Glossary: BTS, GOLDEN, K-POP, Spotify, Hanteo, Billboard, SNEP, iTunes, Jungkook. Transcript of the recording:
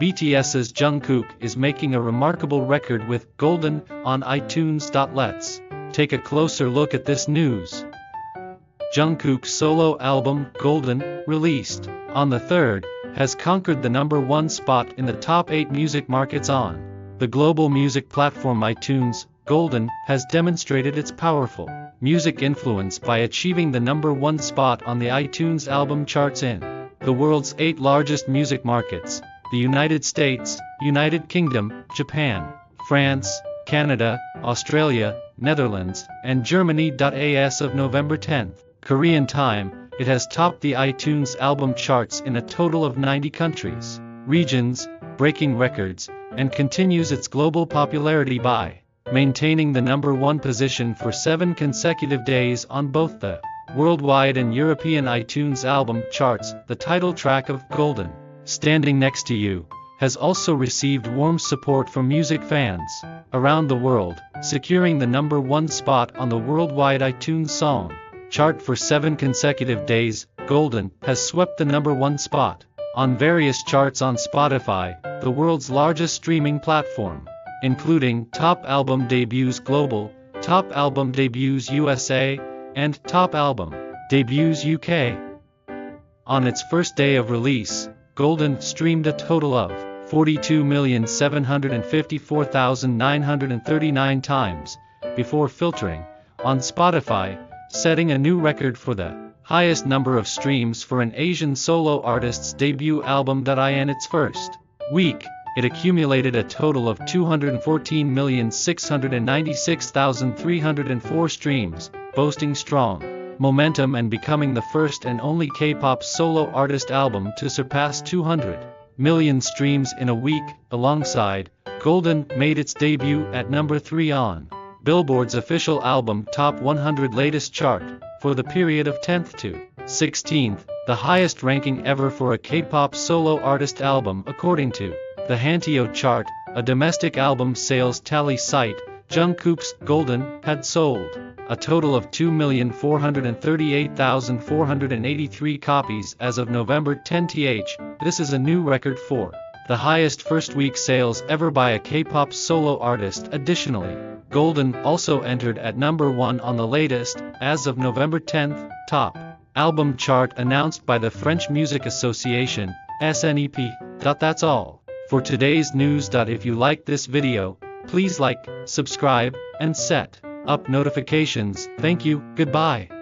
BTS's Jungkook is making a remarkable record with Golden on iTunes. Let's take a closer look at this news. Jungkook's solo album Golden, released on the 3rd, has conquered the number 1 spot in the top 8 music markets on the global music platform iTunes. Golden has demonstrated its powerful music influence by achieving the number 1 spot on the iTunes album charts in the world's 8 largest music markets: the United States, United Kingdom, Japan, France, Canada, Australia, Netherlands, and Germany. As of November 10, Korean time, it has topped the iTunes album charts in a total of 90 countries, regions, breaking records, and continues its global popularity by maintaining the number 1 position for 7 consecutive days on both the worldwide and European iTunes album charts. The title track of Golden, Standing Next to You, has also received warm support from music fans around the world, securing the number 1 spot on the worldwide iTunes song chart for 7 consecutive days. Golden has swept the number 1 spot on various charts on Spotify, the world's largest streaming platform, including Top Album Debuts Global, Top Album Debuts USA, and Top Album Debuts UK. On its first day of release, Golden streamed a total of 42,754,939 times before filtering on Spotify, setting a new record for the highest number of streams for an Asian solo artist's debut album. In its first week, it accumulated a total of 214,696,304 streams, boasting strong momentum and becoming the first and only K-pop solo artist album to surpass 200 million streams in a week. Alongside, Golden made its debut at number 3 on Billboard's official album Top 100 latest chart for the period of 10th to 16th, the highest ranking ever for a K-pop solo artist album according to the Hanteo chart, a domestic album sales tally site. Jungkook's Golden had sold a total of 2,438,483 copies as of November 10th. This is a new record for the highest first-week sales ever by a K-pop solo artist. Additionally, Golden also entered at number 1 on the latest, as of November 10th, top album chart announced by the French Music Association, SNEP. That's all for today's news. If you like this video, please like, subscribe, and set up notifications. Thank you, goodbye.